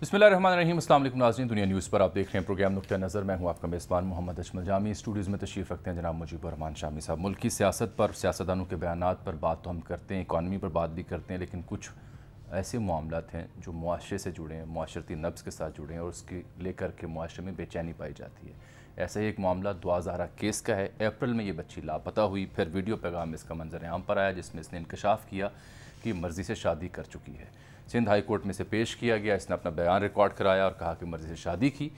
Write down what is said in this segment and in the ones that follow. बिस्मिल्लाहिर्रहमानिर्रहीम। अस्सलाम वालेकुम नाज़रीन, दुनिया न्यूज़ पर आप देख रहे हैं प्रोग्राम नुक्ता नज़र। मैं हूं आपका मेज़बान मोहम्मद अजमल जामी। स्टूडियोज़ में तशरीफ़ रखते हैं जनाब मुजीब उर रहमान शामी साहब। मुल्क की सियासत पर, सियासतदानों के बयानात पर बात तो हम करते हैं, इकॉनमी पर बात भी करते हैं, लेकिन कुछ ऐसे मामलात हैं जो मुआशरे से जुड़े हैं, मुआशरती नब्ज़ के साथ जुड़े हैं और उसके लेकर के मुआशरे में बेचैनी पाई जाती है। ऐसा ही एक मामला दुआ ज़हरा केस का है। अप्रैल में ये बच्ची लापता हुई, फिर वीडियो पैगाम इसका मंजर आम पर आया जिसमें इसने इंकशाफ किया कि मर्ज़ी से शादी कर चुकी है। सिंध हाई कोर्ट में से पेश किया गया, इसने अपना बयान रिकॉर्ड कराया और कहा कि मर्ज़ी से शादी की।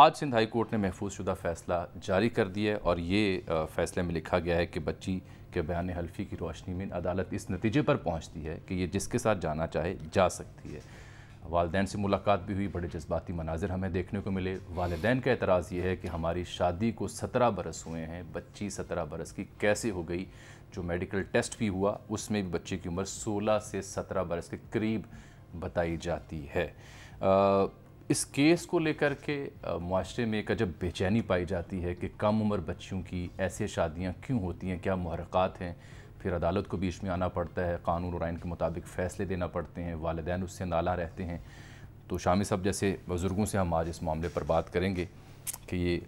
आज सिंध हाई कोर्ट ने महफूजशुदा फ़ैसला जारी कर दिया है और ये फ़ैसले में लिखा गया है कि बच्ची के बयान हल्फी की रोशनी में अदालत इस नतीजे पर पहुंचती है कि ये जिसके साथ जाना चाहे जा सकती है। वालदैन से मुलाकात भी हुई, बड़े जज्बाती मनाजिर हमें देखने को मिले। वालदैन का एतराज़ ये है कि हमारी शादी को 17 बरस हुए हैं, बच्ची 17 बरस की कैसे हो गई। जो मेडिकल टेस्ट भी हुआ उसमें भी बच्चे की उम्र 16 से 17 बरस के करीब बताई जाती है। इस केस को लेकर के माशरे में एक अजब बेचैनी पाई जाती है कि कम उम्र बच्चियों की ऐसे शादियां क्यों होती हैं, क्या मुहर्रकात हैं। फिर अदालत को बीच में आना पड़ता है, कानून और आइन के मुताबिक फ़ैसले देना पड़ते हैं, वालिदैन उससे नाला रहते हैं। तो शामी साहब जैसे बुज़ुर्गों से हम आज इस मामले पर बात करेंगे कि ये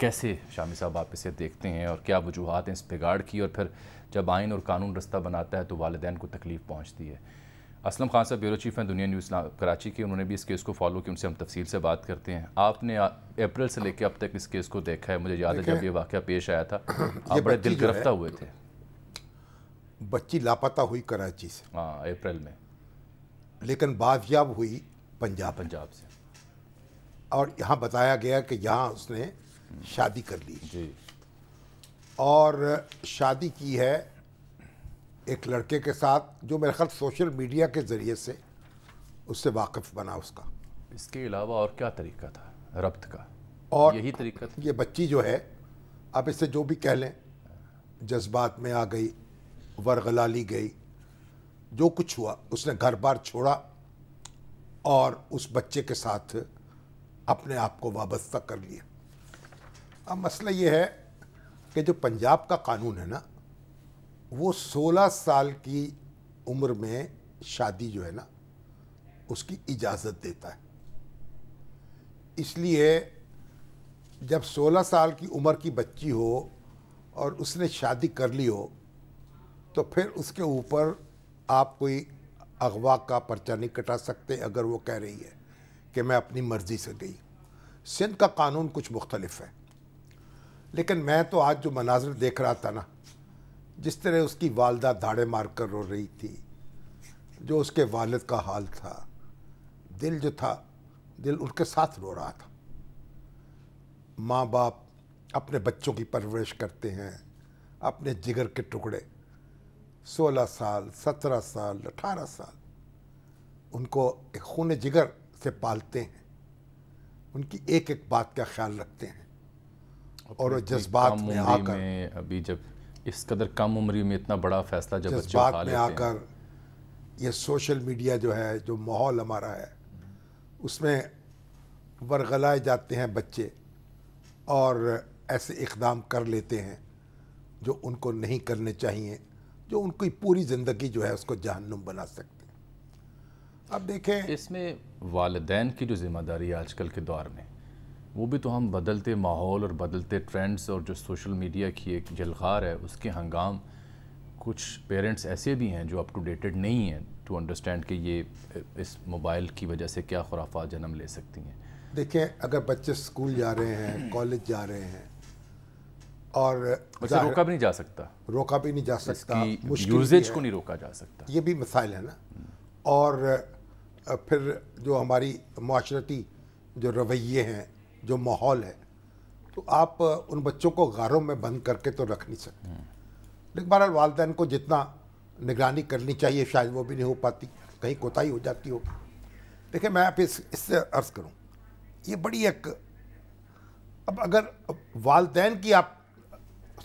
कैसे शामी साहब आप इसे देखते हैं और क्या वजूहात हैं इस बिगाड़ की, और फिर जब आइन और कानून रास्ता बनाता है तो वालिदैन को तकलीफ़ पहुँचती है। असलम खान साहब ब्यूरो चीफ़ हैं दुनिया न्यूज़ कराची के, उन्होंने भी इस केस को फॉलो किया, उनसे हम तफसील से बात करते हैं। आपने अप्रैल से लेकर अब तक इस केस को देखा है, मुझे याद है जब ये वाक़या पेश आया था आप बड़े दिल गिरफ्ता हुए थे। बच्ची लापता हुई कराची से, हाँ, अप्रैल में, लेकिन बाजियाब हुई पंजाब से, और यहाँ बताया गया कि यहाँ उसने शादी कर ली जी। और शादी की है एक लड़के के साथ जो मेरे ख्याल सोशल मीडिया के ज़रिए से उससे वाकिफ़ बना उसका। इसके अलावा और क्या तरीका था रब्त का? और यही तरीका था। ये बच्ची जो है, आप इसे जो भी कह लें, जज्बात में आ गई, वरगला ली गई, जो कुछ हुआ। उसने घर बार छोड़ा और उस बच्चे के साथ अपने आप को वाबस्ता कर लिया। अब मसला ये है कि जो पंजाब का कानून है ना, वो 16 साल की उम्र में शादी जो है ना उसकी इजाज़त देता है। इसलिए जब 16 साल की उम्र की बच्ची हो और उसने शादी कर ली हो तो फिर उसके ऊपर आप कोई अगवा का पर्चा नहीं कटा सकते अगर वो कह रही है कि मैं अपनी मर्ज़ी से गई। सिंध का कानून कुछ मुख्तलिफ है, लेकिन मैं तो आज जो मनाज़र देख रहा था ना, जिस तरह उसकी वालदा धाड़े मार कर रो रही थी, जो उसके वालिद का हाल था, दिल जो था दिल उनके साथ रो रहा था। माँ बाप अपने बच्चों की परवरिश करते हैं, अपने जिगर के टुकड़े। 16 साल, 17 साल, 18 साल उनको एक खून जिगर से पालते हैं, उनकी एक एक बात का ख्याल रखते हैं। और जज्बात में आकर, अभी जब इस कदर कम उम्री में इतना बड़ा फैसला, जब जज्बात में आकर ये सोशल मीडिया जो है, जो माहौल हमारा है, उसमें वरगलाए जाते हैं बच्चे और ऐसे इक़दाम कर लेते हैं जो उनको नहीं करने चाहिए, जो उनकी पूरी ज़िंदगी जो है उसको जहन्नुम बना सकते हैं। अब देखें इसमें वालिदैन की जो ज़िम्मेदारी है आजकल के दौर में, वो भी तो हम बदलते माहौल और बदलते ट्रेंड्स और जो सोशल मीडिया की एक जलखार है उसके हंगाम, कुछ पेरेंट्स ऐसे भी हैं जो अप टू डेटेड नहीं हैं टू अंडरस्टैंड कि ये इस मोबाइल की वजह से क्या खुराफात जन्म ले सकती हैं। देखिए, अगर बच्चे स्कूल जा रहे हैं, कॉलेज जा रहे हैं और रोका भी नहीं जा सकता, यूजेज को नहीं रोका जा सकता, ये भी मसाइल है ना। और फिर जो हमारी माशरती जो रवैये हैं, जो माहौल है, तो आप उन बच्चों को गारों में बंद करके तो रख नहीं सकते, लेकिन बहरहाल वालिदैन को जितना निगरानी करनी चाहिए शायद वो भी नहीं हो पाती, कहीं कोताही हो जाती हो। देखिए, मैं आप इससे अर्ज़ करूं, ये बड़ी एक, अब अगर वालिदैन की आप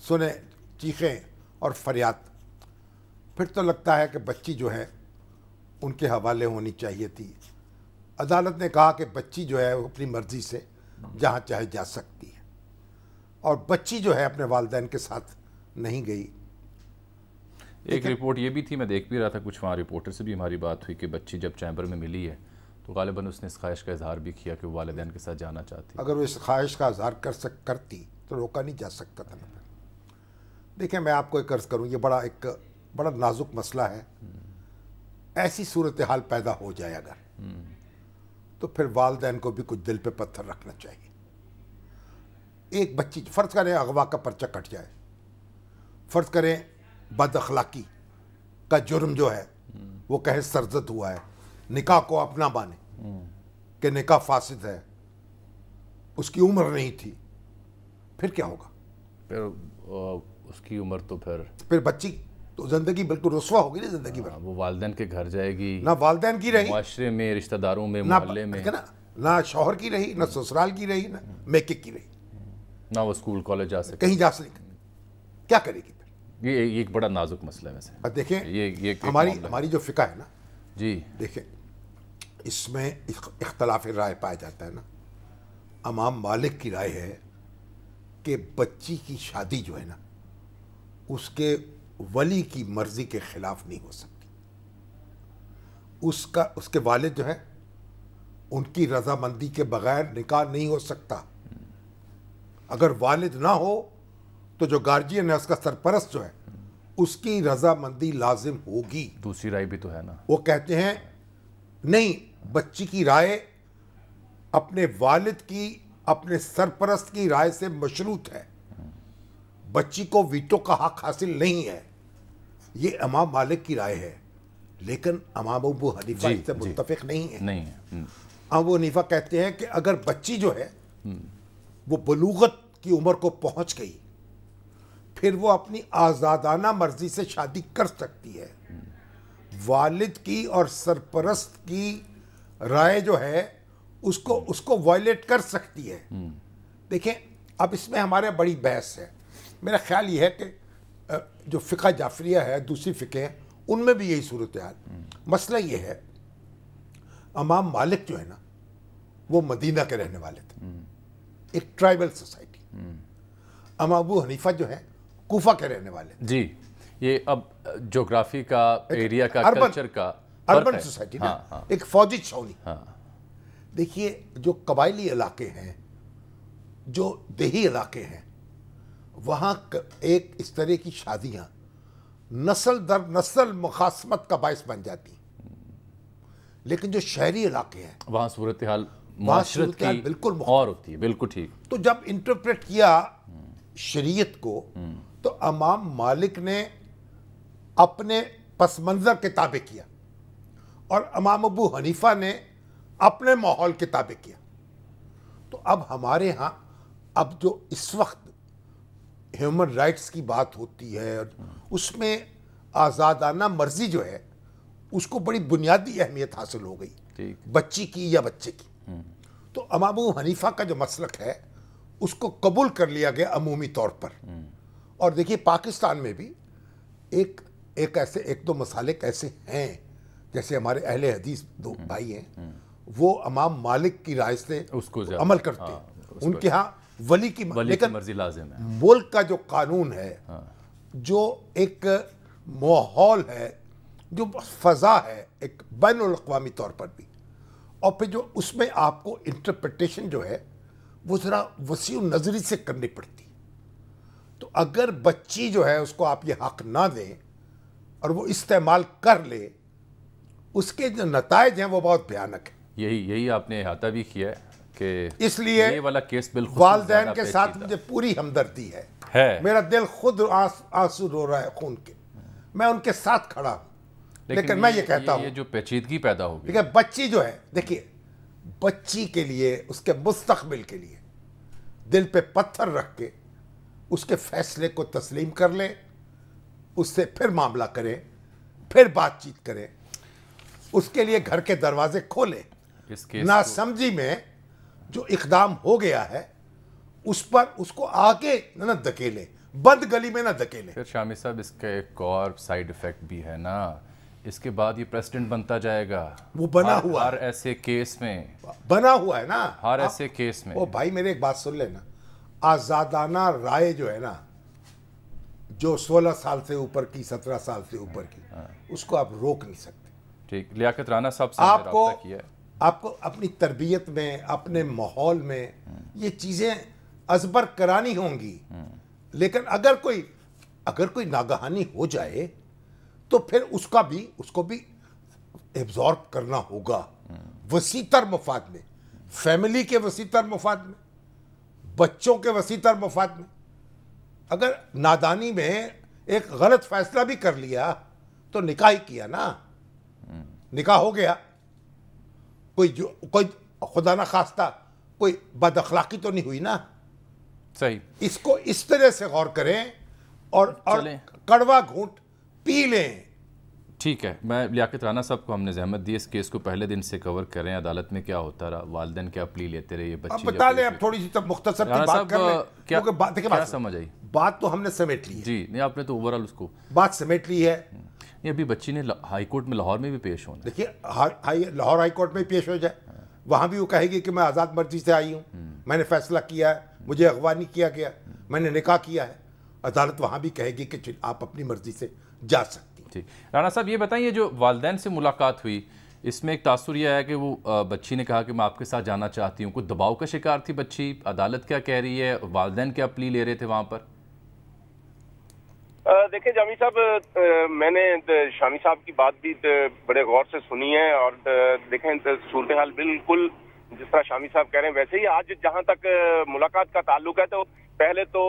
सुने चीखें और फरियाद, फिर तो लगता है कि बच्ची जो है उनके हवाले होनी चाहिए थी। अदालत ने कहा कि बच्ची जो है वो अपनी मर्ज़ी से जहाँ चाहे जा सकती है, और बच्ची जो है अपने वालिदैन के साथ नहीं गई। एक रिपोर्ट ये भी थी, मैं देख भी रहा था, कुछ वहाँ रिपोर्टर से भी हमारी बात हुई कि बच्ची जब चैम्बर में मिली है तो गालिबन उसने इस ख्वाहिश का इजहार भी किया कि वो वालिदैन के साथ जाना चाहती। अगर वो इस ख्वाहिश का इजहार करती तो रोका नहीं जा सकता था। देखिए मैं आपको एक अर्ज़ करूँ, ये बड़ा नाजुक मसला है। ऐसी सूरत हाल पैदा हो जाए अगर, तो फिर वालिदैन को भी कुछ दिल पे पत्थर रखना चाहिए। एक बच्ची फ़र्ज़ करें अगवा का पर्चा कट जाए, फ़र्ज़ करें बद अखलाकी का जुर्म जो है वो कहे सरजद हुआ है, निकाह को अपना माने कि निकाह फासिद है, उसकी उम्र नहीं थी, फिर क्या होगा? फिर उसकी उम्र तो फिर बच्ची तो ज़िंदगी बिल्कुल रुस्वा होगी ना ज़िंदगी भर। वो वालिदैन के घर जाएगी, ना वालिदैन की रही, माशरे में, रिश्तेदारों में, मोहल्ले में, ना शौहर की रही, ना ससुराल की रही, ना मेके की रही, ना वो स्कूल कॉलेज जा सके, कहीं जा सके, क्या करेगी फिर? ये एक बड़ा नाजुक मसला है वैसे। देखें ये हमारी जो फ़िक़ा है ना जी, देखें इसमें इख्तलाफ राय पाया जाता है ना। इमाम मालिक की राय है कि बच्ची की शादी जो है ना उसके वली की मर्ज़ी के ख़िलाफ़ नहीं हो सकती, उसके वालिद जो है उनकी रजामंदी के बग़ैर निकाह नहीं हो सकता। अगर वालिद ना हो तो जो गार्जियन है उसका सरपरस्त जो है उसकी रजामंदी लाजिम होगी। दूसरी राय भी तो है ना, वो कहते हैं नहीं बच्ची की राय अपने वालिद की, अपने सरपरस्त की राय से मशरूत है, बच्ची को वीटो का हक हासिल नहीं है। ये इमाम मालिक की राय है, लेकिन इमाम अबू हनीफा इससे मुत्तफिक नहीं है। अबू हनीफा कहते हैं कि अगर बच्ची जो है वो बलूगत की उम्र को पहुंच गई फिर वो अपनी आज़ादाना मर्जी से शादी कर सकती है। वालिद की और सरपरस्त की राय जो है उसको वायलेट कर सकती है। देखें अब इसमें हमारे बड़ी बहस है। मेरा ख्याल ये है कि जो फ़िक़ा जाफरिया है, दूसरी फ़िक़े हैं, उनमें भी यही सूरत हाल। मसला ये है इमाम मालिक जो है ना वो मदीना के रहने वाले थे, एक ट्राइबल सोसाइटी। इमाम अबू हनीफा जो है कूफा के रहने वाले जी। ये अब जोग्राफी का, एरिया का, कल्चर का, अर्बन सोसाइटी ना, एक फौजी छावनी। देखिए जो कबायली इलाके हैं, जो देही इलाके हैं, वहाँ एक इस तरह की शादियाँ नस्ल दर नस्ल मुखासमत का बायस बन जाती। लेकिन जो शहरी इलाके हैं वहाँ सूरत हाल बिल्कुल और होती है। बिल्कुल ठीक। तो जब इंटरप्रेट किया शरीयत को तो इमाम मालिक ने अपने पस मंज़र के ताबे किया और इमाम अबू हनीफा ने अपने माहौल के ताबे किया। तो अब हमारे यहाँ अब जो इस वक्त ह्यूमन राइट्स की बात होती है और उसमें आज़ादाना मर्ज़ी जो है उसको बड़ी बुनियादी अहमियत हासिल हो गई, बच्ची की या बच्चे की। तो इमाम अबू हनीफा का जो मसलक है उसको कबूल कर लिया गया अमूमी तौर पर। और देखिए पाकिस्तान में भी एक दो मसालिक ऐसे हैं, जैसे हमारे अहले हदीस दो भाई हैं वो इमाम मालिक की राय से उसको अमल करते हैं। उनके यहाँ वली की मर्जी लाजिम है। मुल्क का जो कानून है, जो एक माहौल है, जो फ़ज़ा है एक बैनुल अक़वामी तौर पर भी, और फिर जो उसमें आपको इंटरप्रिटेशन जो है वो ज़रा वसीउ नज़री से करनी पड़ती। तो अगर बच्ची जो है उसको आप ये हक़ ना दें और वो इस्तेमाल कर ले, उसके जो नताइज हैं वो बहुत भयानक है। यही आपने अहाता भी किया है कि इसलिए ये वाला केस बिल्कुल वालिदैन के साथ मुझे पूरी हमदर्दी है। मेरा दिल खुद आंसू रो रहा है खून के, मैं उनके साथ खड़ा हूँ। लेकिन मैं ये कहता हूँ जो पेचीदगी पैदा होगी, लेकिन बच्ची जो है, देखिए बच्ची के लिए, उसके मुस्तकबिल के लिए दिल पे पत्थर रख के उसके फैसले को तस्लीम कर लें, उससे फिर मामला करें, फिर बातचीत करें, उसके लिए घर के दरवाजे खोलें। नासमझी में जो इकदाम हो गया है उस पर उसको आगे ना धकेलें, बंद गली में ना धकेलें। फिर शामी साहब इसका एक और साइड इफेक्ट भी है ना, इसके बाद ये प्रेसिडेंट बनता जाएगा। वो बना हुआ हर ऐसे केस में बना हुआ है ना, हर ऐसे केस में। वो भाई मेरे एक बात सुन लेना, आज़ादाना राय जो है ना, जो 16 साल से ऊपर की, 17 साल से ऊपर की, उसको आप रोक नहीं सकते। ठीक, लियाकत राणा साहब से आपको आपको अपनी तरबियत में, अपने माहौल में ये चीज़ें अजबर करानी होंगी। लेकिन अगर कोई नागहानी हो जाए तो फिर उसको भी एब्जॉर्ब करना होगा वसीतर मफाद में, फैमिली के वसीतर मफाद में, बच्चों के वसीतर मफाद में। अगर नादानी में एक गलत फैसला भी कर लिया तो निकाह ही किया ना, निकाह हो गया। कोई खुदा ना खास्ता कोई बदअखलाकी तो नहीं हुई ना। सही, इसको इस तरह से गौर करें और कड़वा घूंट पी लें। ठीक है, मैं लियाकत राणा साहब को हमने जहमत दी, इस केस को पहले दिन से कवर करें, अदालत में क्या होता रहा, वालिदैन क्या प्ली लेते रहे, बच्चे बता लें। अब थोड़ी सी तब मुख्तसर की बात कर लें, क्योंकि बात समझ आई, बात तो हमने समेट ली जी। नहीं, आपने तो ओवरऑल उसको बात समेट ली है। ये अभी बच्ची ने हाई कोर्ट में लाहौर में भी पेश होना, देखिए लाहौर हाई कोर्ट में पेश हो जाए, वहाँ भी वो कहेगी कि मैं आज़ाद मर्जी से आई हूँ, मैंने फैसला किया है, मुझे अगवा नहीं किया गया, मैंने निकाह किया है। अदालत वहाँ भी कहेगी कि आप अपनी मर्जी से जा सकते। ठीक, राणा साहब ये बताइए, जो वालिदैन से मुलाकात हुई इसमें एक तासुर यह है कि वो बच्ची ने कहा कि मैं आपके साथ जाना चाहती हूँ, कुछ दबाव का शिकार थी बच्ची, अदालत क्या कह रही है, वालिदैन क्या प्ली ले रहे थे वहाँ पर? देखिए जामी साहब, मैंने शामी साहब की बात भी बड़े गौर से सुनी है और देखें सूरत हाल बिल्कुल जिस तरह शामी साहब कह रहे हैं वैसे ही। आज जहाँ तक मुलाकात का ताल्लुक है तो पहले तो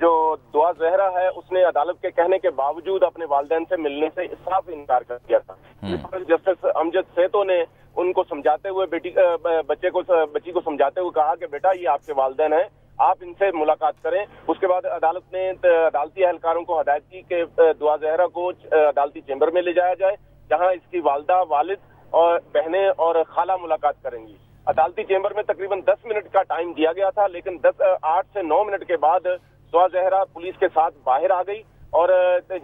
जो दुआ ज़हरा है उसने अदालत के कहने के बावजूद अपने वालिदैन से मिलने से साफ इनकार कर दिया था। जस्टिस अमजद सेतो ने उनको समझाते हुए बच्ची को समझाते हुए कहा कि बेटा ये आपके वालिदैन हैं, आप इनसे मुलाकात करें। उसके बाद अदालत ने अदालती अहलकारों को हदायत की कि दुआ ज़हरा को अदालती चैम्बर में ले जाया जाए जहाँ इसकी वालदा, वालिद और बहनें और खाला मुलाकात करेंगी। अदालती चैम्बर में तकरीबन 10 मिनट का टाइम दिया गया था, लेकिन 8 से 9 मिनट के बाद दुआ ज़हरा पुलिस के साथ बाहर आ गई और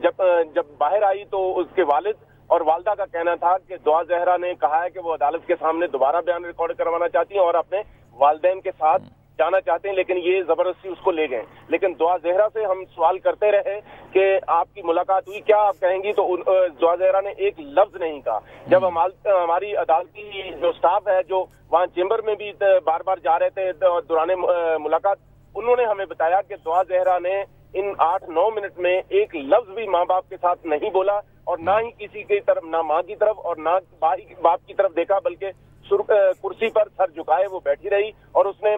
जब बाहर आई तो उसके वालिद और वालदा का कहना था कि दुआ ज़हरा ने कहा है कि वो अदालत के सामने दोबारा बयान रिकॉर्ड करवाना चाहती हैं और अपने वालिदैन के साथ जाना चाहते हैं, लेकिन ये जबरदस्ती उसको ले गए। लेकिन दुआ ज़हरा से हम सवाल करते रहे कि आपकी मुलाकात हुई, क्या आप कहेंगी, तो दुआ ज़हरा ने एक लफ्ज नहीं कहा। जब हमारी अदालती जो स्टाफ है जो वहाँ चेंबर में भी बार बार जा रहे थे दौरान मुलाकात, उन्होंने हमें बताया कि दुआ ज़हरा ने इन 8-9 मिनट में एक लफ्ज भी माँ बाप के साथ नहीं बोला और ना ही किसी की तरफ, ना माँ की तरफ और ना बाप की तरफ देखा, बल्कि कुर्सी पर सर झुकाए वो बैठी रही। और उसने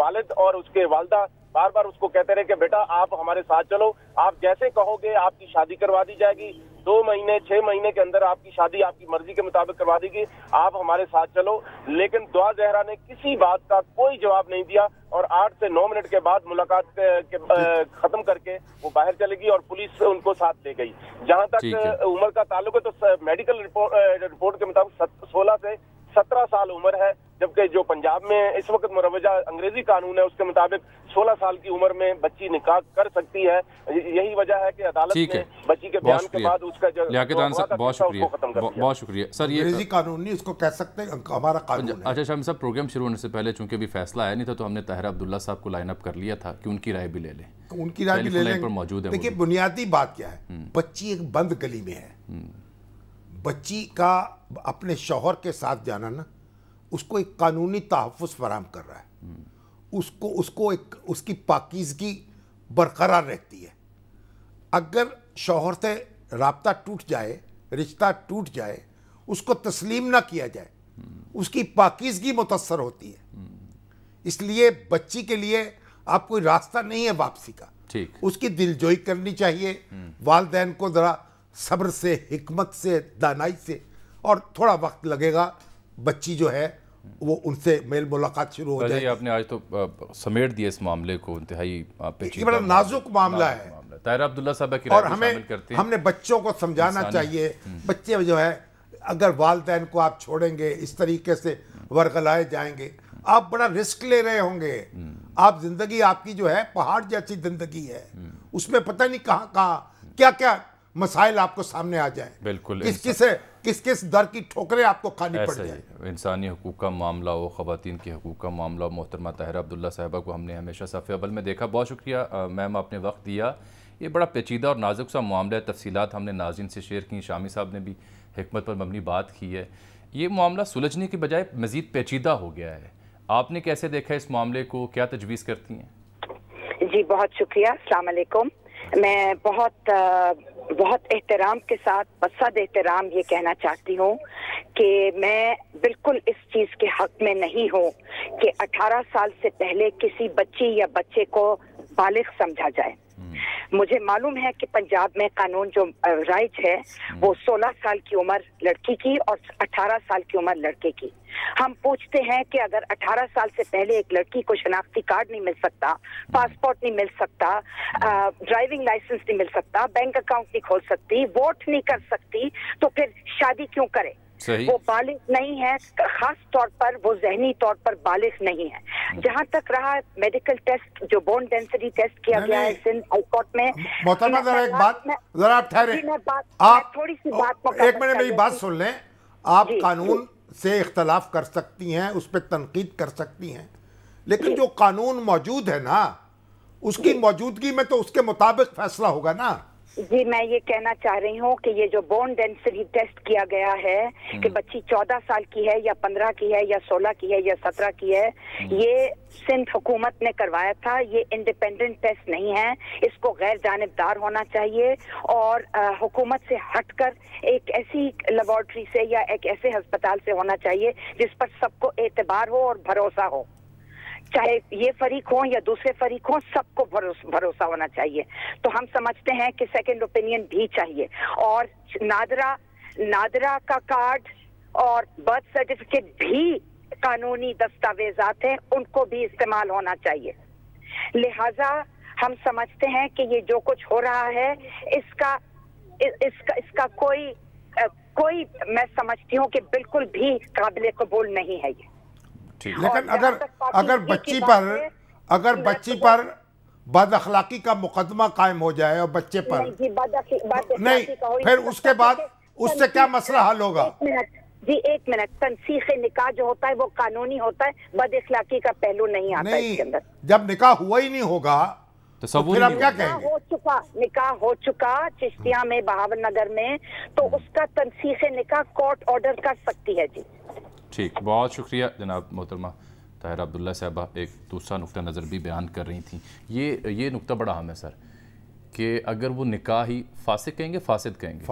वालिद और उसके वालदा बार बार उसको कहते रहे कि बेटा आप हमारे साथ चलो, आप जैसे कहोगे आपकी शादी करवा दी जाएगी, 2 महीने 6 महीने के अंदर आपकी शादी आपकी मर्जी के मुताबिक करवा देगी, आप हमारे साथ चलो। लेकिन दुआ ज़हरा ने किसी बात का कोई जवाब नहीं दिया और 8 से 9 मिनट के बाद मुलाकात खत्म करके वो बाहर चली गई और पुलिस उनको साथ ले गई। जहाँ तक उम्र का ताल्लुक है तो मेडिकल रिपोर्ट के मुताबिक 16 से 17 साल उम्र है, जबकि जो पंजाब में इस वक्त मुरवजा अंग्रेजी कानून है उसके मुताबिक 16 साल की उम्र में बच्ची निकाह कर सकती है। यही वजह है कि अदालत ने बच्ची के बयान के बाद उसका जो बहुत शुक्रिया सर, ये अंग्रेजी कानून नहीं उसको कह सकते हमारा कानून। अच्छा शाम साहब, प्रोग्राम शुरू होने से पहले चूंकि अभी फैसला आया नहीं था तो हमने ताहिरा अब्दुल्ला साहब को लाइन अप कर लिया था कि उनकी राय भी ले लें, उनकी राय भी ले लें पर मौजूद है। देखिए बुनियादी बात क्या है, बच्ची एक बंद गली में है, बच्ची का अपने शौहर के साथ जाना ना उसको एक कानूनी तहफ़्फ़ुज़ फराहम कर रहा है, उसको एक उसकी पाकीज़गी बरकरार रहती है। अगर शौहर से राब्ता टूट जाए, रिश्ता टूट जाए, उसको तस्लीम ना किया जाए, उसकी पाकीज़गी मुतासर होती है। इसलिए बच्ची के लिए आप कोई रास्ता नहीं है वापसी का, ठीक, उसकी दिलजोई करनी चाहिए। वालदैन को ज़रा सब्र से, हिकमत से, दानाई से, और थोड़ा वक्त लगेगा, बच्ची जो है वो उनसे मेल मुलाकात शुरू हो जाएगी। आपने आज तो समेट दिया इस मामले को, इंतहाई बड़ा नाजुक मामला है। ताहिरा अब्दुल्ला साहब, और हमने बच्चों को समझाना चाहिए, बच्चे जो है अगर वालदैन को आप छोड़ेंगे इस तरीके से वरगलाए जाएंगे आप बड़ा रिस्क ले रहे होंगे, आप जिंदगी आपकी जो है पहाड़ जैसी जिंदगी है, उसमें पता नहीं कहाँ कहाँ क्या क्या मसाइल आपको सामने आ जाए, बिल्कुल किस दर की ठोकरें आपको खानी पड़ जाए। इंसानी हकूक़ का मामला हो, ख़वातीन के हकूक़ का मामला हो, मोहतरमा ताहिरा अब्दुल्ला साहिबा को हमने हमेशा सफ़े अवल में देखा। बहुत शुक्रिया मैम, आपने वक्त दिया। ये बड़ा पेचीदा और नाजुक सा मामला है, तफसीलात हमने नाज़रीन से शेयर की, शामी साहब ने भी हिकमत पर मबनी बात की है। ये मामला सुलझने के बजाय मज़ीद पेचीदा हो गया है। आपने कैसे देखा इस मामले को, क्या तजवीज़ करती हैं? जी बहुत शुक्रिया, अस्सलाम वालेकुम। मैं बहुत एहतराम के साथ बसद एहतराम ये कहना चाहती हूँ कि मैं बिल्कुल इस चीज़ के हक़ में नहीं हूँ कि 18 साल से पहले किसी बच्ची या बच्चे को बालिग समझा जाए। मुझे मालूम है कि पंजाब में कानून जो राइज है वो 16 साल की उम्र लड़की की और 18 साल की उम्र लड़के की। हम पूछते हैं कि अगर 18 साल से पहले एक लड़की को शनाख्ती कार्ड नहीं मिल सकता, पासपोर्ट नहीं मिल सकता, ड्राइविंग लाइसेंस नहीं मिल सकता, बैंक अकाउंट नहीं खोल सकती, वोट नहीं कर सकती, तो फिर शादी क्यों करे? वो बालिग नहीं है, खास तौर पर वो जहनी तौर पर बालिग नहीं है। जहाँ तक रहा मेडिकल टेस्ट, जो बोन डेंसिटी टेस्ट किया गया है सिंध हाई कोर्ट में, जरा एक बात, जरा आप ठहरे, आप थोड़ी सी बात, एक मिनट मेरी बात सुन लें। आप कानून से इख्तलाफ कर सकती हैं, उस पर तनकीद कर सकती हैं, लेकिन जो कानून मौजूद है ना, उसकी मौजूदगी में तो उसके मुताबिक फैसला होगा ना। जी मैं ये कहना चाह रही हूँ कि ये जो बोन डेंसिटी टेस्ट किया गया है कि बच्ची 14 साल की है या 15 की है या 16 की है या 17 की है, ये सिंध हुकूमत ने करवाया था। ये इंडिपेंडेंट टेस्ट नहीं है, इसको गैर जानिबदार होना चाहिए और हुकूमत से हटकर एक ऐसी लेबॉर्ट्री से या एक ऐसे हस्पताल से होना चाहिए जिस पर सबको एतबार हो और भरोसा हो, चाहे ये फरीक हो या दूसरे फरीक हो, सबको भरोसा होना चाहिए। तो हम समझते हैं कि सेकंड ओपिनियन भी चाहिए और नादरा का कार्ड और बर्थ सर्टिफिकेट भी कानूनी दस्तावेजात हैं, उनको भी इस्तेमाल होना चाहिए। लिहाजा हम समझते हैं कि ये जो कुछ हो रहा है इसका कोई मैं समझती हूँ कि बिल्कुल भी काबिल कबूल नहीं है ये। लेकिन अगर बच्ची पर बदअखलाकी का मुकदमा कायम हो जाए और बच्चे पर नहीं, फिर उसके बाद उससे क्या मसला हल होगा? जी एक मिनट, तनसीखे निकाह जो होता है वो कानूनी होता है, बदअखलाकी का पहलू नहीं आता है इसके अंदर। जब निकाह हुआ ही नहीं होगा तो फिर हम क्या कहेंगे? निकाह हो चुका चिश्तिया में, बहावर नगर में, तो उसका तनसीखे निकाह कोर्ट ऑर्डर कर सकती है। जी ठीक, बहुत शुक्रिया जनाब। मोहतरमा ताहिरा अब्दुल्ला साहबा एक दूसरा नुक्ता नज़र भी बयान कर रही थी। ये नुक्ता बड़ा अहम है सर कि अगर वो निकाह ही फासिद कहेंगे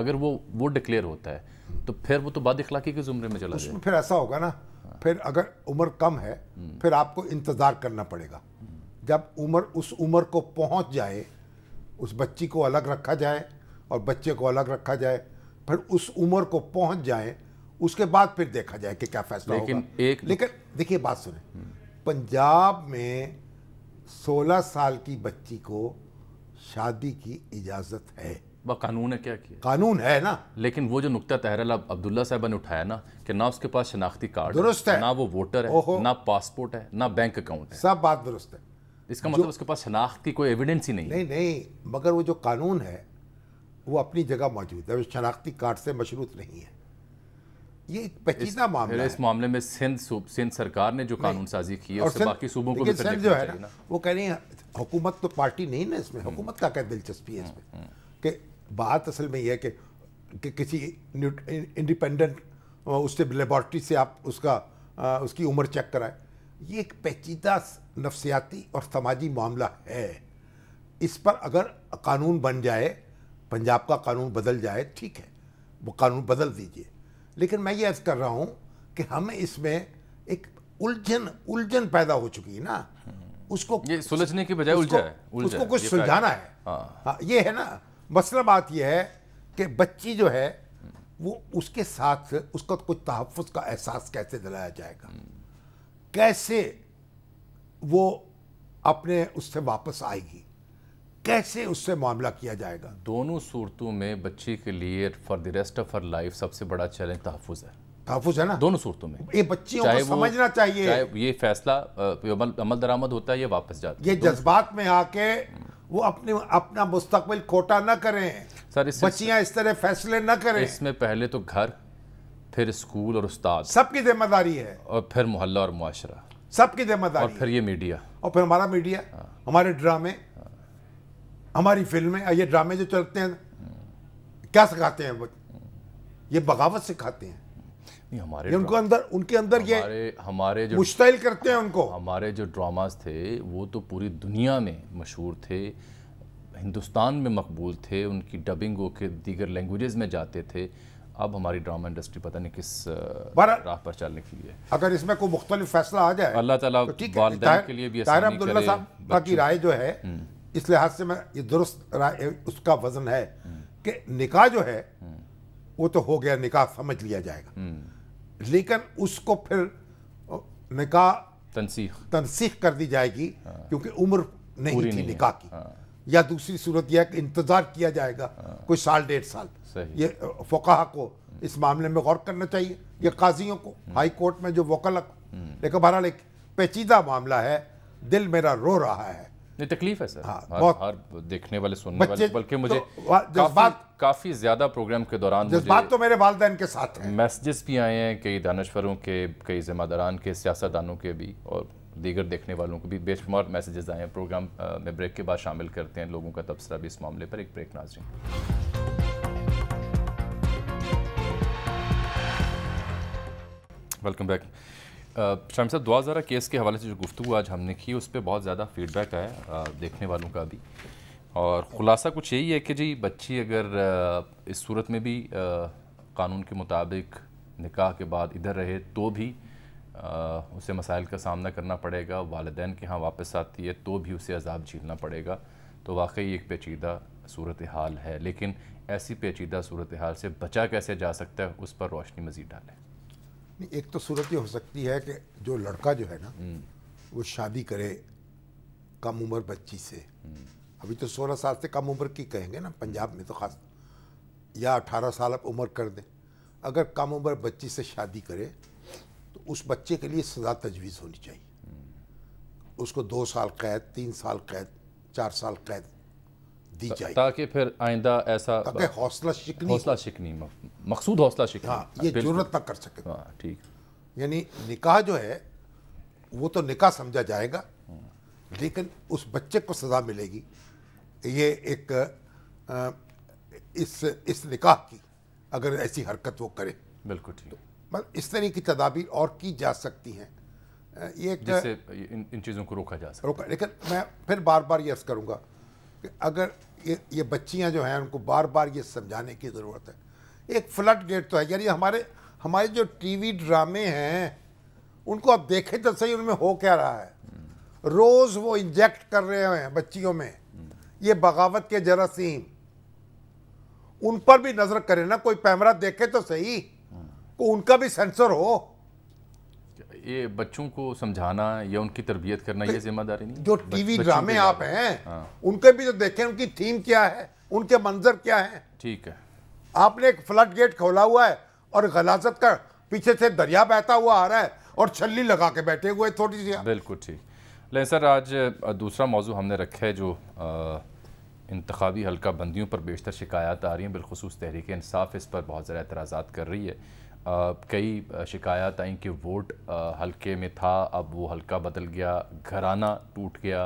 अगर वो डिक्लेयर होता है तो फिर वो तो बाद इखलाकी के जुमरे में चला जाएगा। फिर ऐसा होगा ना, फिर अगर उम्र कम है फिर आपको इंतज़ार करना पड़ेगा, जब उस उम्र को पहुँच जाए, उस बच्ची को अलग रखा जाए और बच्चे को अलग रखा जाए, फिर उस उम्र को पहुँच जाए, उसके बाद फिर देखा जाए कि क्या फैसला होगा। लेकिन देखिए बात सुने, पंजाब में 16 साल की बच्ची को शादी की इजाज़त है, वह कानून है, क्या किया कानून है ना। लेकिन वो जो नुक्ता ताहिरा अब्दुल्ला साहब ने उठाया ना कि ना उसके पास शनाख्ती कार्ड दुरुस्त है, ना वो वोटर है, ना पासपोर्ट है, ना बैंक अकाउंट है, सब बात दुरुस्त है। इसका मतलब उसके पास शनाख्ती कोई एविडेंस ही नहीं। मगर वो जो कानून है वो अपनी जगह मौजूद है, वो शनाख्ती कार्ड से मशरूत नहीं है। ये एक पेचीदा मामला है। इस मामले में सिंध सरकार ने जो कानून साजी की है उससे बाकी सूबों को भी सिंध जो है ना, वो कह रही है हुकूमत तो पार्टी नहीं ना इसमें, हुकूमत का क्या दिलचस्पी है इसमें? कि बात असल में यह है कि किसी इंडिपेंडेंट उससे लेबॉर्ट्री से आप उसकी उम्र चेक कराएं। ये एक पेचीदा नफसियाती और समाजी मामला है। इस पर अगर कानून बन जाए, पंजाब का कानून बदल जाए, ठीक है, वो कानून बदल दीजिए, लेकिन मैं ये अर्ज़ कर रहा हूँ कि हमें इसमें एक उलझन पैदा हो चुकी है ना, उसको ये सुलझने के बजाय उसको कुछ सुलझाना है। हाँ ये है ना मसला। बात ये है कि बच्ची जो है वो उसके साथ उसका कुछ तहफ़्फ़ुज़ का एहसास कैसे दिलाया जाएगा, कैसे वो अपने उससे वापस आएगी, कैसे उससे मामला किया जाएगा। दोनों सूरतों में बच्ची के लिए for the rest of her life सबसे बड़ा चैलेंज तहफ़्फ़ुज़ है ना, दोनों सूरतों में। ये बच्चियों को समझना चाहिए, चाहे ये फैसला अमल दरामद होता है या वापस जाता है, ये जज्बात में आके वो अपना मुस्तकबिल खोटा ना करें सर, बच्चियाँ इस तरह फैसले ना करें। इसमें पहले तो घर, फिर स्कूल और उस्ताद, सबकी जिम्मेदारी है, और फिर मोहल्ला और मुआशरा, सबकी जिम्मेदारी, और फिर ये मीडिया, और फिर हमारा मीडिया, हमारे ड्रामे, हमारी फिल्में, ये ड्रामे जो चलते हैं क्या सिखाते हैं? ये बगावत सिखाते हैं, नहीं, हमारे उनको अंदर उनके अंदर ये हमारे जो मुश्तइल करते हैं उनको, हमारे जो ड्रामास थे वो तो पूरी दुनिया में मशहूर थे, हिंदुस्तान में मकबूल थे, उनकी डबिंग होकर दीगर लैंग्वेजेस में जाते थे। अब हमारी ड्रामा इंडस्ट्री पता नहीं किस राह पर चलने के लिए। अगर इसमें कोई मुख्तलिफ फैसला आ जाए अल्लाह ताला वालिदैन के लिए भी आसानी करे। ताहिर अब्दुल्ला साहब की राय जो है इस लिहाज से मैं ये दुरुस्त राय उसका वजन है कि निकाह जो है वो तो हो गया, निकाह समझ लिया जाएगा, लेकिन उसको फिर निकाह तनसीख कर दी जाएगी क्योंकि उम्र नहीं थी निकाह की, या दूसरी सूरत यह कि इंतज़ार किया जाएगा कोई साल डेढ़ साल। ये फुकाहा को इस मामले में गौर करना चाहिए, या काजियों को, हाई कोर्ट में जो वकला। लेकिन बहरहाल एक पेचीदा मामला है, दिल मेरा रो रहा है, ये तकलीफ है सर। हाँ, बहुत देखने वाले सुनने वाले, बल्कि मुझे तो काफ़ी ज़्यादा प्रोग्राम के दौरान जज्बात तो मेरे वालिदैन के साथ हैं, मैसेजेस भी आए हैं कई दानश्वरों के, कई जिम्मेदारान के, सियासतदानों के भी, और दीगर देखने वालों को भी बेशुमार मैसेजेस आए हैं। प्रोग्राम में ब्रेक के बाद शामिल करते हैं लोगों का तबसरा भी इस मामले पर। एक ब्रेक नाज़रीन। वेलकम बैक शाम साहब, दुआ ज़हरा केस के हवाले से जो गुफ्तगू आज हमने की उस पर बहुत ज़्यादा फीडबैक आया देखने वालों का भी, और ख़ुलासा कुछ यही है कि जी बच्ची अगर इस सूरत में भी कानून के मुताबिक निकाह के बाद इधर रहे तो भी उसे मसाइल का सामना करना पड़ेगा, वालिदैन के यहाँ वापस आती है तो भी उसे अजाब झेलना पड़ेगा। तो वाकई एक पेचीदा सूरत हाल है, लेकिन ऐसी पेचीदा सूरत हाल से बचा कैसे जा सकता है उस पर रोशनी मज़ीद डालें। एक तो सूरत ये हो सकती है कि जो लड़का जो है ना वो शादी करे कम उम्र बच्ची से, अभी तो 16 साल से कम उम्र की कहेंगे ना पंजाब में तो खास, या 18 साल अब उम्र कर दें। अगर कम उम्र बच्ची से शादी करे तो उस बच्चे के लिए सजा तजवीज़ होनी चाहिए, उसको 2 साल कैद, 3 साल कैद, 4 साल कैद दी जाए, ताकि फिर आइंदा ऐसा हौसला शिकनी मकसूद हौसला शिकनी, हाँ, ये जरूरत ना कर सके। हाँ, ठीक, यानी निकाह जो है वो तो निकाह समझा जाएगा, लेकिन उस बच्चे को सज़ा मिलेगी। ये एक इस निकाह की अगर ऐसी हरकत वो करे, बिल्कुल ठीक, तो इस तरह की तदाबीर और की जा सकती हैं, ये जिससे इन चीज़ों को रोका जा सके। लेकिन मैं फिर बार बार ये अर्ज़ करूँगा कि अगर ये बच्चियां जो हैं उनको बार बार ये समझाने की ज़रूरत है। एक फ्लड गेट तो है, यानी हमारे जो टीवी ड्रामे हैं उनको आप देखें तो सही, उनमें हो क्या रहा है, रोज़ वो इंजेक्ट कर रहे हैं बच्चियों में ये बगावत के जरासीम। उन पर भी नज़र करें ना, कोई पैमरा देखे तो सही, को उनका भी सेंसर हो। ये बच्चों को समझाना या उनकी तरबियत करना ये जिम्मेदारी नहीं, जो टीवी ड्रामे आप हैं उनके भी तो देखें, उनकी थीम क्या है, उनके मंजर क्या है। ठीक है, आपने एक फ्लड गेट खोला हुआ है और गलाजत का पीछे से दरिया बहता हुआ आ रहा है और छल्ली लगा के बैठे हुए थोड़ी सी। बिल्कुल ठीक। लेकिन सर आज दूसरा मौजू हमने रखा है जो इंतखाबी हल्का बंदियों पर बेशतर शिकायत आ रही हैं, बिलखसूस तहरीक इंसाफ इस पर बहुत ज़्यादा एतराज़ात कर रही है। कई शिकायत आई कि वोट हल्के में था, अब वो हल्का बदल गया, घराना टूट गया,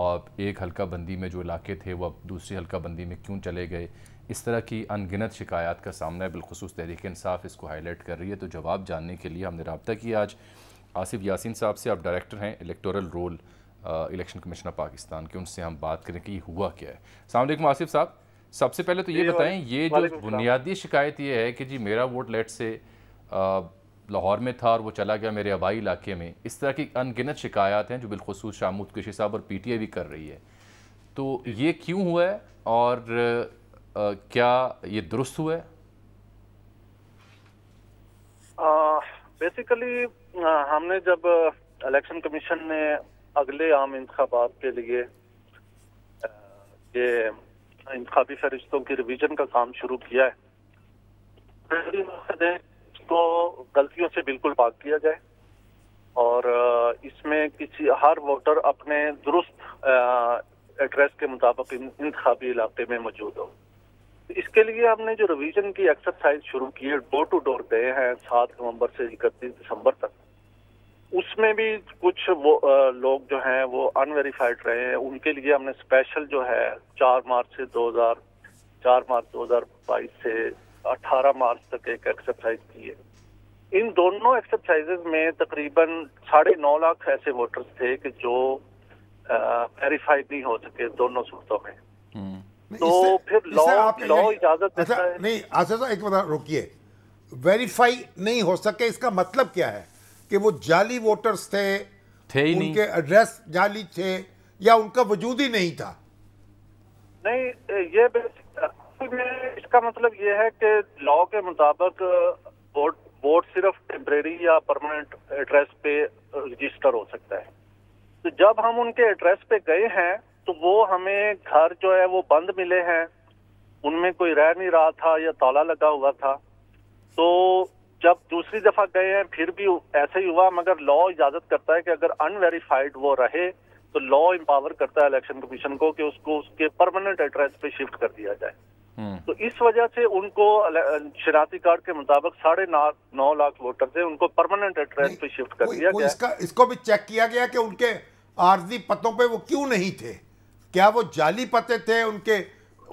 और एक हल्का बंदी में जो इलाके थे वो अब दूसरी हल्का बंदी में क्यों चले गए। इस तरह की अनगिनत शिकायत का सामना है, बिलखसूस तहरीक इंसाफ इसको हाईलाइट कर रही है। तो जवाब जानने के लिए हमने रब्ता किया आज आसिफ यासीन साहब से, आप डायरेक्टर हैं electoral roll election commission of Pakistan के, उनसे हम बात करें कि हुआ क्या है। अस्सलाम वालेकुम आसिफ साहब, सबसे पहले तो ये बताएं, ये जो बुनियादी शिकायत ये है कि जी मेरा वोट लेट से लाहौर में था और वो चला गया मेरे आबाई इलाके में, इस तरह की अनगिनत शिकायत हैं जो बिलखसूस शामूद कुशी साहब और पीटीआई भी कर रही है, तो ये क्यों हुआ है और क्या ये दुरुस्त हुआ है? बेसिकली हमने जब इलेक्शन कमीशन ने अगले आम इंतखाबात के लिए ये इंतखाबी फरिश्तों की रिवीजन का काम शुरू किया है, इसको गलतियों से बिल्कुल पाक किया जाए और इसमें किसी हर वोटर अपने दुरुस्त एड्रेस के मुताबिक इंतखाबी इलाके में मौजूद हो। इसके लिए हमने जो रिवीजन की एक्सरसाइज शुरू की है, डोर टू डोर गए हैं 7 नवंबर से 31 दिसंबर तक, उसमें भी कुछ वो लोग जो हैं वो अनवेरीफाइड रहे हैं, उनके लिए हमने स्पेशल जो है 4 मार्च 2022 से 18 मार्च तक एक एक्सरसाइज की है। इन दोनों एक्सरसाइजेज में तकरीबन 9.5 लाख ऐसे वोटर्स थे कि जो वेरीफाइड नहीं हो सके दोनों सूरतों में। तो फिर लॉ इजाजत देता है। नहीं आसिफ साहब, एक बार रोकिए, वेरीफाई नहीं हो सके इसका मतलब क्या है? कि वो जाली वोटर्स थे ही उनके नहीं। एड्रेस जाली थे या उनका वजूद ही नहीं था? नहीं, ये इसका मतलब ये है कि लॉ के मुताबिक वोट सिर्फ टेम्परेरी या परमानेंट एड्रेस पे रजिस्टर हो सकता है। तो जब हम उनके एड्रेस पे गए हैं तो वो हमें घर जो है वो बंद मिले हैं, उनमें कोई रह नहीं रहा था या ताला लगा हुआ था। तो जब दूसरी दफा गए हैं फिर भी ऐसे ही हुआ, मगर लॉ इजाजत करता है कि अगर अनवेरीफाइड वो रहे तो लॉ एम्पावर करता है इलेक्शन कमीशन को कि उसको उसके परमानेंट एड्रेस पे शिफ्ट कर दिया जाए। तो इस वजह से उनको शरारती कार्ड के मुताबिक 9.5 लाख वोटर थे, उनको परमानेंट एड्रेस पे शिफ्ट कर दिया गया। इसको भी चेक किया गया कि उनके आर्जी पतों पे वो क्यों नहीं थे, क्या वो जाली पते थे,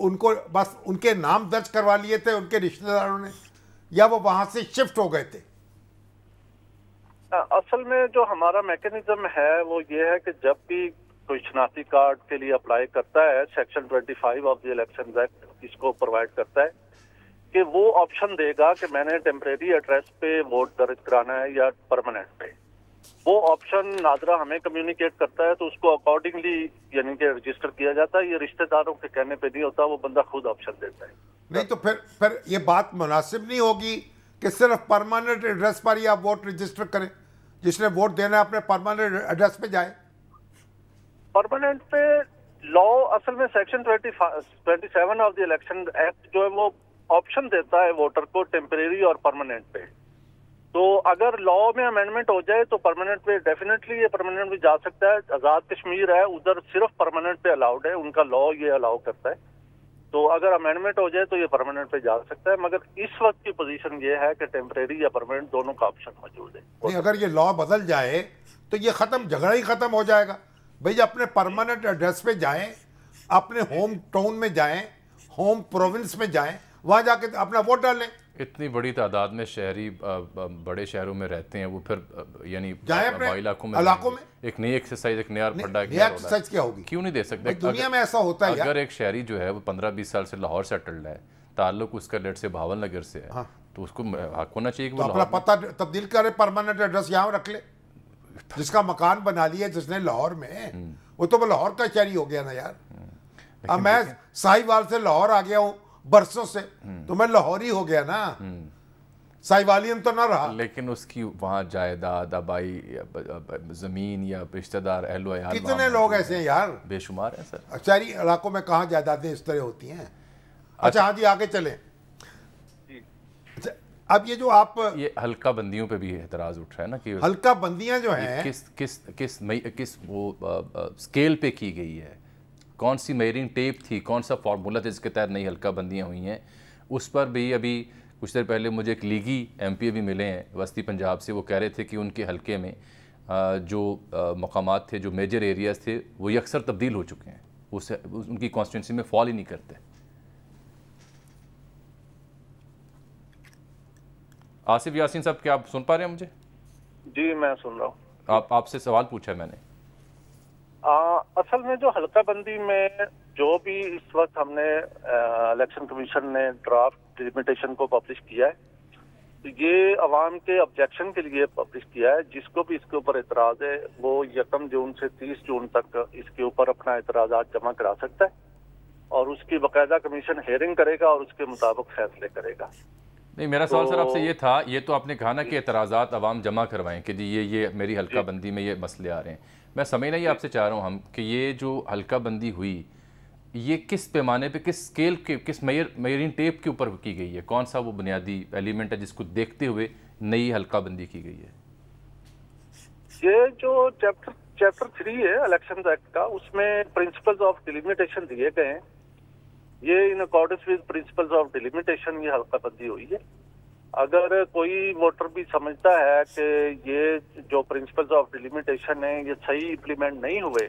उनको बस उनके नाम दर्ज करवा लिए थे उनके रिश्तेदारों ने, या वो वहां से शिफ्ट हो गए थे? असल में जो हमारा मैकेनिज्म है वो ये है कि जब भी कोई शनाख्ती कार्ड के लिए अप्लाई करता है, section 25 of the election act इसको प्रोवाइड करता है कि वो ऑप्शन देगा कि मैंने टेम्परेरी एड्रेस पे वोट दर्ज कराना है या परमानेंट पे। वो ऑप्शन नादरा हमें कम्युनिकेट करता है तो उसको अकॉर्डिंगली यानी कि रजिस्टर किया जाता है। ये रिश्तेदारों के कहने पे नहीं होता, वो बंदा खुद ऑप्शन देता है। नहीं तो फिर ये बात मुनासिब नहीं होगी कि सिर्फ परमानेंट एड्रेस पर ही आप वोट रजिस्टर करें, जिसने वोट देना है अपने परमानेंट एड्रेस पे जाए। परमानेंट पे लॉ असल में section 27 of the election act जो है वो ऑप्शन देता है वोटर को टेम्परेरी और परमानेंट पे। तो अगर लॉ में अमेंडमेंट हो जाए तो परमानेंट पे डेफिनेटली ये परमानेंट भी जा सकता है। आज़ाद कश्मीर है, उधर सिर्फ परमानेंट पे अलाउड है, उनका लॉ ये अलाउ करता है। तो अगर अमेंडमेंट हो जाए तो ये परमानेंट पे जा सकता है, मगर इस वक्त की पोजीशन ये है कि टेम्परेरी या परमानेंट दोनों का ऑप्शन मौजूद है। नहीं, अगर ये लॉ बदल जाए तो ये झगड़ा ही खत्म हो जाएगा। भाई अपने परमानेंट एड्रेस पे जाएँ, अपने होम टाउन में जाएँ, होम प्रोविंस में जाएँ, वहाँ जाके अपना वोट डालें। इतनी बड़ी तादाद में शहरी बड़े शहरों में रहते हैं, वो फिर यानी इलाकों में एक नई एक्सरसाइज, एक नया पड्डा क्या होगी? क्यों नहीं दे सकते? दुनिया में ऐसा होता है। अगर एक शहरी जो है वो 15-20 साल से लाहौर सेटल्ड है, ताल्लुक उसका लेट से भावलनगर से है, तो उसको हक होना चाहिए कि वो अपना पता तब्दील करे, परमानेंट एड्रेस यहाँ रख ले। जिसका मकान बना लिया जिसने लाहौर में, वो तो लाहौर का शहरी हो गया ना यार। अब मैं साहिवाल से लाहौर आ गया हूँ बरसों से, तो मैं लाहौरी हो गया ना, साहिवालियन तो ना रहा। लेकिन उसकी वहाँ जायदाद, आबाई, जमीन या रिश्तेदार, अहलो यार, कितने लोग ऐसे हैं यार, बेशुमार हैं सर। शहरी इलाकों में कहाँ जायदादें इस तरह होती हैं। अच्छा हाँ जी, आगे चले। अब ये जो आप ये हल्का बंदियों पे भी एतराज उठ रहा है ना कि हल्का बंदियाँ जो हैं किस किस किस किस वो स्केल पे की गई है, कौन सी मेयरिंग टेप थी, कौन सा फार्मूला था जिसके तहत नई हल्का बंदियाँ हुई हैं, उस पर भी अभी कुछ देर पहले मुझे एक लीगी एमपी भी मिले हैं वस्ती पंजाब से। वो कह रहे थे कि उनके हल्के में जो मकामात थे, जो मेजर एरियाज़ थे, वो अक्सर तब्दील हो चुके हैं, उससे उनकी कॉन्स्टिट्यूंसी में फॉल ही नहीं करते। आसिफ यासीन साहब, क्या आप सुन पा रहे हैं मुझे? जी मैं सुन रहा हूँ। आपसे सवाल पूछा मैंने। असल में जो हल्का बंदी में जो भी इस वक्त हमने इलेक्शन कमीशन ने ड्राफ्ट डिलिमिटेशन को पब्लिश किया है, तो ये अवाम के ऑब्जेक्शन के लिए पब्लिश किया है। जिसको भी इसके ऊपर एतराज़ है वो 1 जून से 30 जून तक इसके ऊपर अपना एतराज़ जमा करा सकता है और उसकी बाकायदा कमीशन हेयरिंग करेगा और उसके मुताबिक फैसले करेगा। नहीं, मेरा सवाल सर आपसे ये था, ये तो आपने कहा ना कि एतराज़ात अवाम जमा करवाएं कि जी ये मेरी हल्का बंदी में ये मसले आ रहे हैं। मैं समझना ही आपसे चाह रहा हूँ हम कि ये जो हल्का बंदी हुई ये किस पैमाने पे, किस स्केल के, किस मेयरिंग टेप के ऊपर की गई है, कौन सा वो बुनियादी एलिमेंट है जिसको देखते हुए नई हल्का बंदी की गई है? ये जो चैप्टर 3 है इलेक्शन एक्ट का, उसमें प्रिंसिपल्स ऑफ डिलिमिटेशन दिए गए हैं। ये in accordance with principles of delimitation ये हल्का बंदी हुई है। अगर कोई वोटर भी समझता है कि ये जो प्रिंसिपल्स ऑफ डिलिमिटेशन है ये सही इम्प्लीमेंट नहीं हुए,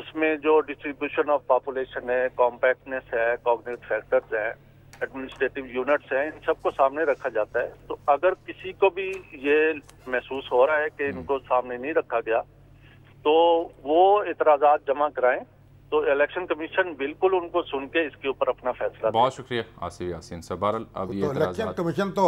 उसमें जो डिस्ट्रीब्यूशन ऑफ पॉपुलेशन है, कॉम्पैक्टनेस है, कॉग्निटिव फैक्टर्स हैं, एडमिनिस्ट्रेटिव यूनिट्स हैं, इन सबको सामने रखा जाता है। तो अगर किसी को भी ये महसूस हो रहा है कि इनको सामने नहीं रखा गया तो वो इतराजात जमा कराएं, तो इलेक्शन कमीशन बिल्कुल उनको सुन के इसके ऊपर अपना फैसला। बहुत शुक्रिया आसिफ यासीन साहब। बहरहाल अब ये इलेक्शन कमीशन तो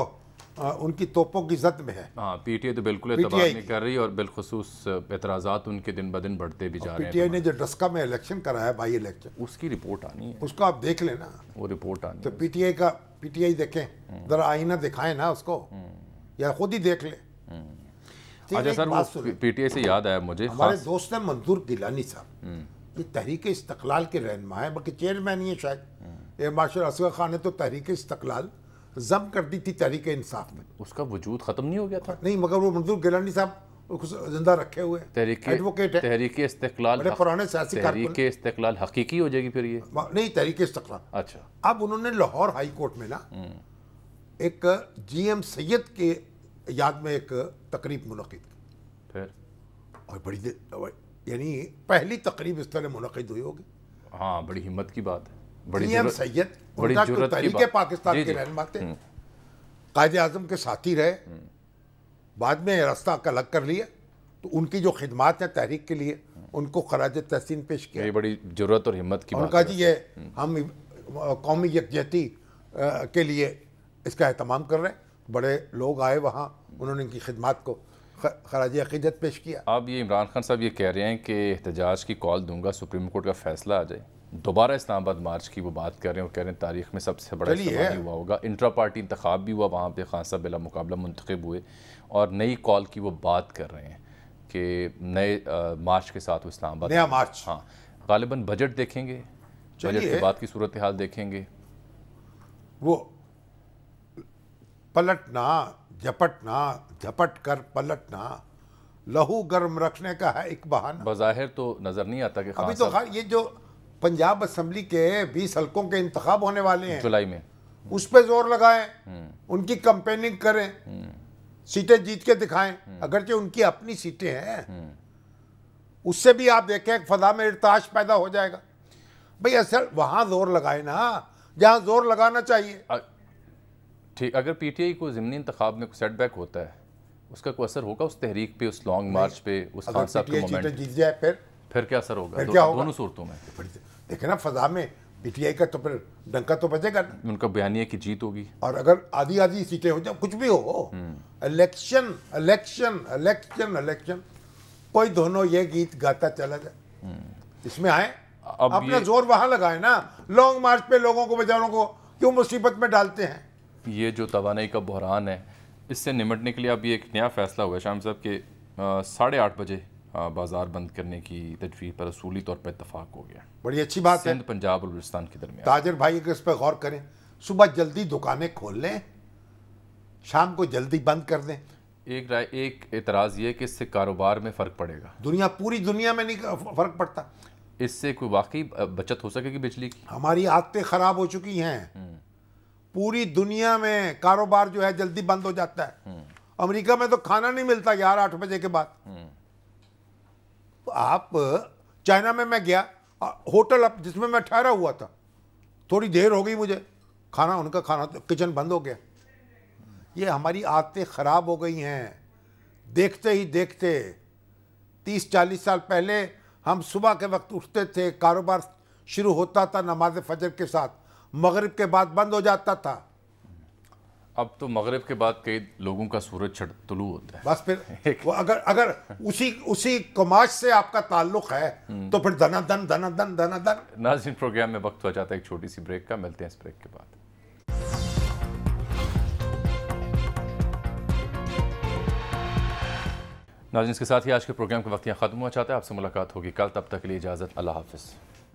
उनकी तोपों की जद में है। हाँ, पीटीआई तो बिल्कुल एतबार नहीं कर रही और बिलखसूस एतराज़ात उनके दिन ब दिन बढ़ते भी जा रहे हैं। पीटीआई ने जो डस्का में इलेक्शन कराया बाई इलेक्शन, उसकी रिपोर्ट आनी है, उसका आप देख लेना, वो रिपोर्ट आनी तो पीटीआई देखें जरा, आईना दिखाएं ना उसको, या खुद ही देख लें। अच्छा सर, पीटीआई से याद आया मुझे, हमारे दोस्त हैं मंजूर गिलानी साहब, ये तहरीक इस्तकलाल के रहनुमा है, बल्कि चेयरमैन ही है शायद। ये मार्शल असलम खान ने तो तहरीक इस्तकलाल जम कर दी थी तहरीक इंसाफ में, उसका वजूद खत्म नहीं हो गया था। नहीं, मगर वो मंजूर गिलानी साहब जिंदा रखे हुए एडवोकेट है। तहरीक इस्तेकलाल पुराने सियासी कारकुन, तहरीक इस्तेकलाल हकीकी हो जाएगी फिर ये नहीं, तहरीक इस्तेकलाल। अच्छा, अब उन्होंने लाहौर हाई कोर्ट में ना एक GM सैयद के याद में एक तकरीब मुनक़िद की फिर, और बड़ी यानी पहली तकरीब इस तरह मुनक़िद हुई होगी। हाँ, बड़ी हिम्मत की बात है, बड़ी तहरीक पाकिस्तान के रहनुमा थे, कायदे आजम के साथी रहे, बाद में रास्ता का अलग कर लिया, तो उनकी जो खिदमात है तहरीक के लिए उनको खराज तहसीन पेश किया। बड़ी जरूरत और हिम्मत की बात है। जी ये हम कौमी यकजहती के लिए इसका अहतमाम कर रहे हैं। बड़े लोग आए वहाँ, उन्होंने इनकी खिदमात को खराज अक़ीदत पेश किया। अब ये इमरान खान साहब ये कह रहे हैं कि एहतजाज की कॉल दूंगा, सुप्रीम कोर्ट का फैसला आ जाए। दोबारा इस्लामाबाद मार्च की वो बात कर रहे हैं और कह रहे हैं तारीख में सबसे बड़ा इस्तेमाल हुआ होगा, इंट्रा पार्टी इंतखाब भी हुआ, वहाँ पे खान साहब बिला मुकाबला मुंतखब हुए, और नई कॉल की वो बात कर रहे हैं कि नए मार्च के साथ वो इस्लामाबाद नया मार्च। हाँ, गालिबन बजट देखेंगे, बजट के बाद की सूरत हाल देखेंगे, वो पलटना झपटना झपट कर पलटना लहू गर्म रखने का है एक बहाना। बज़ाहिर तो नज़र नहीं आता कि अभी तो ये जो पंजाब असम्बली के 20 हलकों के इंतखाब होने वाले हैं जुलाई में, उस पर जोर लगाएं, उनकी कंपेनिंग करें, सीटें जीत के दिखाएं, अगरचे उनकी अपनी सीटें हैं, उससे भी आप देखें फजा में इर्ताश पैदा हो जाएगा। भाई असल वहाँ जोर लगाए ना जहाँ जोर लगाना चाहिए। ठीक, अगर पीटीआई को ज़िमनी इंतखाब में कोई सेटबैक होता है, उसका कोई असर होगा उस तहरीक पे, उस लॉन्ग मार्च पे, उस खान साहब के मोमेंट पे? जीत जाए फिर क्या असर होगा? फिर क्या होगा? दोनों सूरतों में देखे ना, फजा में पीटीआई का तो फिर डंका तो बजेगा ना, उनका बयानिया की जीत होगी। और अगर आधी आधी सीटें हो जाए, कुछ भी हो, इलेक्शन इलेक्शन इलेक्शन इलेक्शन, कोई दोनों ये गीत गाता चला जाए, इसमें आए अपना जोर वहाँ लगाए ना। लॉन्ग मार्च पे लोगों को बेचारों को क्यों मुसीबत में डालते हैं? ये जो तवानाई का बहरान है, इससे निमटने के लिए अब ये एक नया फैसला हुआ शाम साहब के 8:30 बजे बाजार बंद करने की तजवीज़ पर असूली तौर पर इतफाक हो गया। बड़ी अच्छी बात है। सिंध पंजाब और बलूचिस्तान के दरमियान ताजर भाई अगर इस पर गौर करें, सुबह जल्दी दुकानें खोल लें, शाम को जल्दी बंद कर दें। एक एतराज़ ये कि इससे कारोबार में फ़र्क पड़ेगा, पूरी दुनिया में नहीं फ़र्क पड़ता, इससे कोई वाकई बचत हो सकेगी बिजली की। हमारी आदतें ख़राब हो चुकी हैं, पूरी दुनिया में कारोबार जो है जल्दी बंद हो जाता है। अमेरिका में तो खाना नहीं मिलता 8 बजे के बाद। आप चाइना में मैं गया, होटल अब जिसमें मैं ठहरा हुआ था, थोड़ी देर हो गई मुझे खाना, उनका खाना तो किचन बंद हो गया। ये हमारी आदतें ख़राब हो गई हैं। देखते ही देखते 30-40 साल पहले हम सुबह के वक्त उठते थे, कारोबार शुरू होता था नमाज फजर के साथ, मगरिब के बाद बंद हो जाता था। अब तो मगरिब के बाद कई लोगों का सूरज तलू होता है, बस फिर वो अगर उसी कमाश से आपका ताल्लुक है तो फिर धनाधन धनाधन धनाधन। नाज़रीन, प्रोग्राम में वक्त हो जाता है एक छोटी सी ब्रेक का, मिलते हैं इस ब्रेक के बाद। नाज़रीन, इसके साथ ही आज के प्रोग्राम का वक्त यहाँ ख़त्म हुआ, चाहता है आपसे मुलाकात होगी कल, तब तक के लिए इजाज़त, अल्लाह हाफ़िज़।